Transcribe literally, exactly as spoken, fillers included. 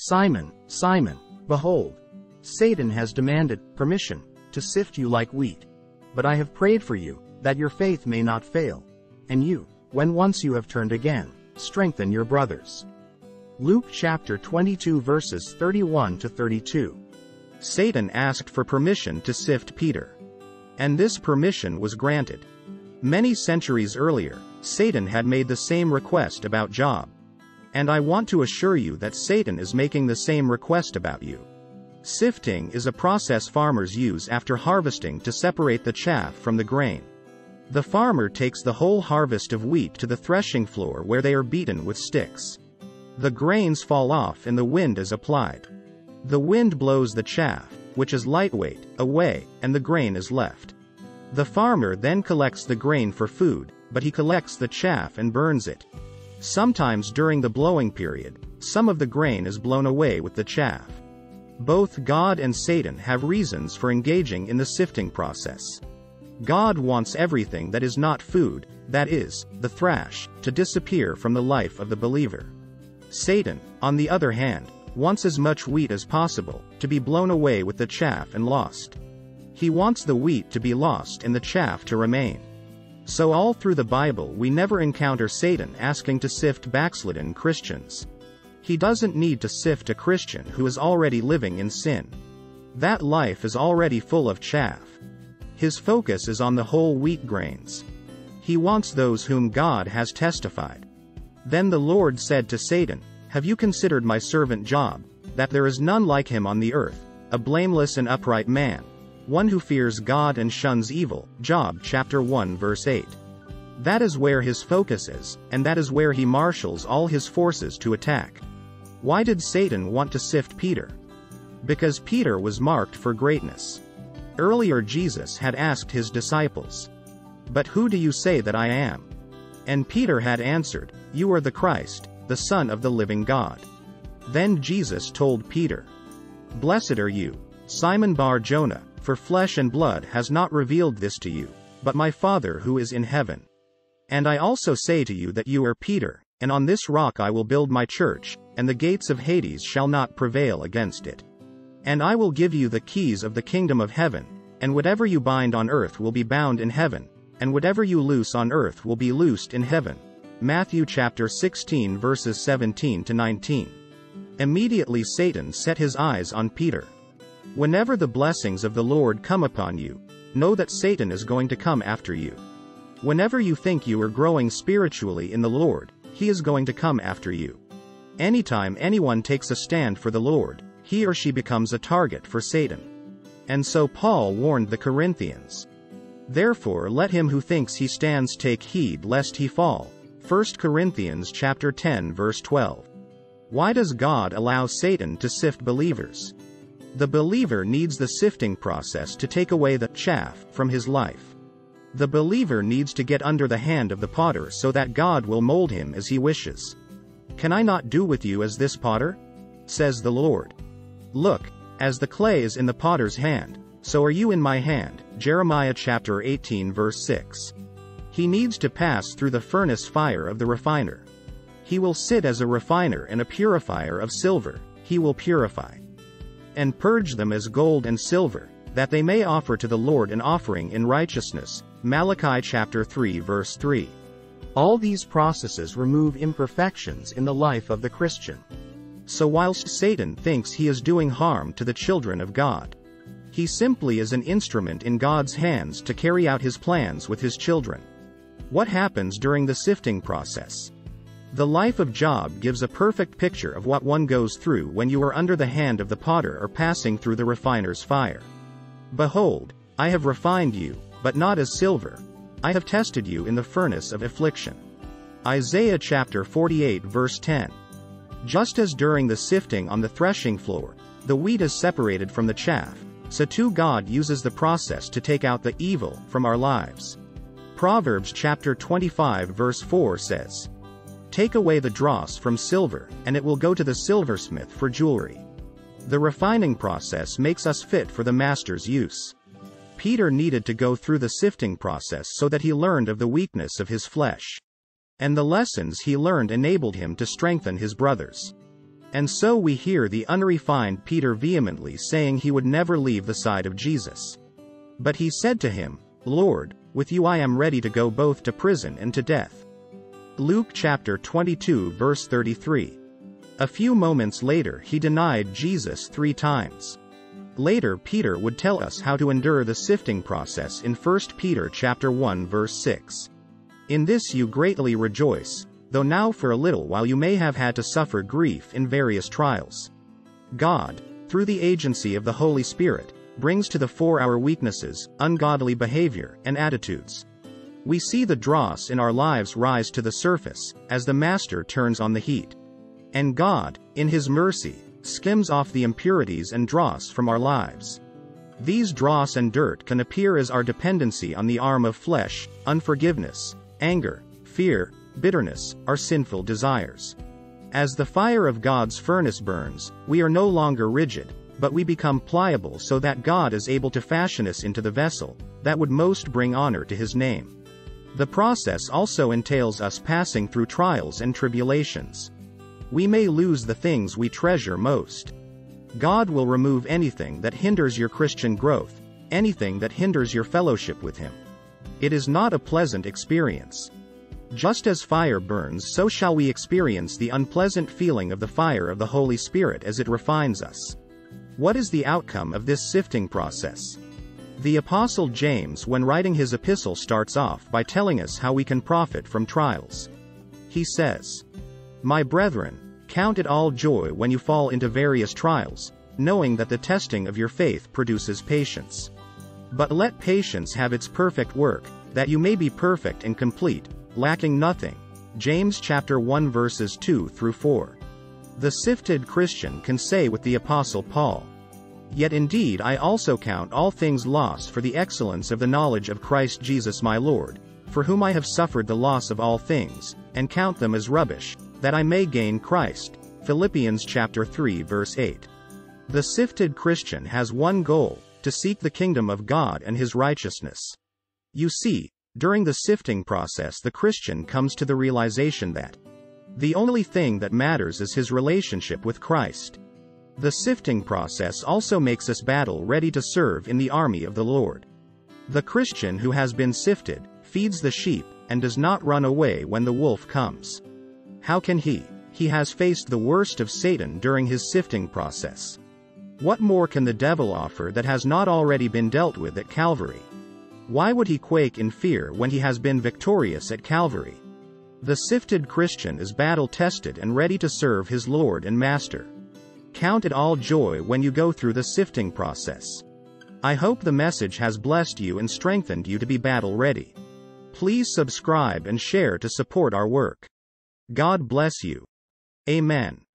Simon, Simon, behold, Satan has demanded permission to sift you like wheat. But I have prayed for you, that your faith may not fail. And you, when once you have turned again, strengthen your brothers. Luke chapter twenty-two verses thirty-one to thirty-two. Satan asked for permission to sift Peter. And this permission was granted. Many centuries earlier, Satan had made the same request about Job. And I want to assure you that Satan is making the same request about you. Sifting is a process farmers use after harvesting to separate the chaff from the grain. The farmer takes the whole harvest of wheat to the threshing floor where they are beaten with sticks. The grains fall off and the wind is applied. The wind blows the chaff, which is lightweight, away, and the grain is left. The farmer then collects the grain for food, but he collects the chaff and burns it. Sometimes during the blowing period, some of the grain is blown away with the chaff. Both God and Satan have reasons for engaging in the sifting process. God wants everything that is not food, that is, the thrash, to disappear from the life of the believer. Satan, on the other hand, wants as much wheat as possible to be blown away with the chaff and lost. He wants the wheat to be lost and the chaff to remain. So all through the Bible we never encounter Satan asking to sift backslidden Christians. He doesn't need to sift a Christian who is already living in sin. That life is already full of chaff. His focus is on the whole wheat grains. He wants those whom God has testified. Then the Lord said to Satan, "Have you considered my servant Job, that there is none like him on the earth, a blameless and upright man, one who fears God and shuns evil?" Job chapter one verse eight. That is where his focus is, and that is where he marshals all his forces to attack. Why did Satan want to sift Peter? Because Peter was marked for greatness. Earlier Jesus had asked his disciples, "But who do you say that I am?" And Peter had answered, "You are the Christ, the Son of the living God." Then Jesus told Peter, "Blessed are you, Simon Bar-Jonah, for flesh and blood has not revealed this to you, but my Father who is in heaven. And I also say to you that you are Peter, and on this rock I will build my church, and the gates of Hades shall not prevail against it. And I will give you the keys of the kingdom of heaven, and whatever you bind on earth will be bound in heaven, and whatever you loose on earth will be loosed in heaven." Matthew chapter sixteen verses seventeen to nineteen. Immediately Satan set his eyes on Peter. Whenever the blessings of the Lord come upon you, know that Satan is going to come after you. Whenever you think you are growing spiritually in the Lord, he is going to come after you. Anytime anyone takes a stand for the Lord, he or she becomes a target for Satan. And so Paul warned the Corinthians, "Therefore let him who thinks he stands take heed lest he fall." First Corinthians chapter ten verse twelve. Why does God allow Satan to sift believers? The believer needs the sifting process to take away the chaff from his life. The believer needs to get under the hand of the potter so that God will mold him as he wishes. "Can I not do with you as this potter? Says the Lord. Look, as the clay is in the potter's hand, so are you in my hand." Jeremiah chapter eighteen verse six. He needs to pass through the furnace fire of the refiner. He will sit as a refiner and a purifier of silver. He will purify and purge them as gold and silver, that they may offer to the Lord an offering in righteousness. Malachi chapter three verse three. All these processes remove imperfections in the life of the Christian. So whilst Satan thinks he is doing harm to the children of God, he simply is an instrument in God's hands to carry out his plans with his children. What happens during the sifting process? The life of Job gives a perfect picture of what one goes through when you are under the hand of the potter or passing through the refiner's fire. "Behold, I have refined you, but not as silver. I have tested you in the furnace of affliction." Isaiah chapter forty-eight verse ten. Just as during the sifting on the threshing floor, the wheat is separated from the chaff, so too God uses the process to take out the evil from our lives. Proverbs chapter twenty-five verse four says, "Take away the dross from silver, and it will go to the silversmith for jewelry." The refining process makes us fit for the master's use. Peter needed to go through the sifting process so that he learned of the weakness of his flesh. And the lessons he learned enabled him to strengthen his brothers. And so we hear the unrefined Peter vehemently saying he would never leave the side of Jesus. But he said to him, "Lord, with you I am ready to go both to prison and to death." Luke chapter twenty-two verse thirty-three. A few moments later he denied Jesus three times. Later Peter would tell us how to endure the sifting process in First Peter chapter one verse six. "In this you greatly rejoice, though now for a little while you may have had to suffer grief in various trials." God, through the agency of the Holy Spirit, brings to the fore our weaknesses, ungodly behavior, and attitudes. We see the dross in our lives rise to the surface, as the master turns on the heat. And God, in His mercy, skims off the impurities and dross from our lives. These dross and dirt can appear as our dependency on the arm of flesh, unforgiveness, anger, fear, bitterness, our sinful desires. As the fire of God's furnace burns, we are no longer rigid, but we become pliable so that God is able to fashion us into the vessel that would most bring honor to His name. The process also entails us passing through trials and tribulations. We may lose the things we treasure most. God will remove anything that hinders your Christian growth, anything that hinders your fellowship with Him. It is not a pleasant experience. Just as fire burns, so shall we experience the unpleasant feeling of the fire of the Holy Spirit as it refines us. What is the outcome of this sifting process? The Apostle James, when writing his epistle, starts off by telling us how we can profit from trials. He says, "My brethren, count it all joy when you fall into various trials, knowing that the testing of your faith produces patience. But let patience have its perfect work, that you may be perfect and complete, lacking nothing." James chapter one verses two through four. The sifted Christian can say with the Apostle Paul, "Yet indeed I also count all things loss for the excellence of the knowledge of Christ Jesus my Lord, for whom I have suffered the loss of all things, and count them as rubbish, that I may gain Christ." Philippians chapter three verse eight. The sifted Christian has one goal: to seek the kingdom of God and His righteousness. You see, during the sifting process the Christian comes to the realization that the only thing that matters is his relationship with Christ. The sifting process also makes us battle ready to serve in the army of the Lord. The Christian who has been sifted feeds the sheep and does not run away when the wolf comes. How can he? He has faced the worst of Satan during his sifting process. What more can the devil offer that has not already been dealt with at Calvary? Why would he quake in fear when he has been victorious at Calvary? The sifted Christian is battle-tested and ready to serve his Lord and Master. Count it all joy when you go through the sifting process. I hope the message has blessed you and strengthened you to be battle-ready. Please subscribe and share to support our work. God bless you. Amen.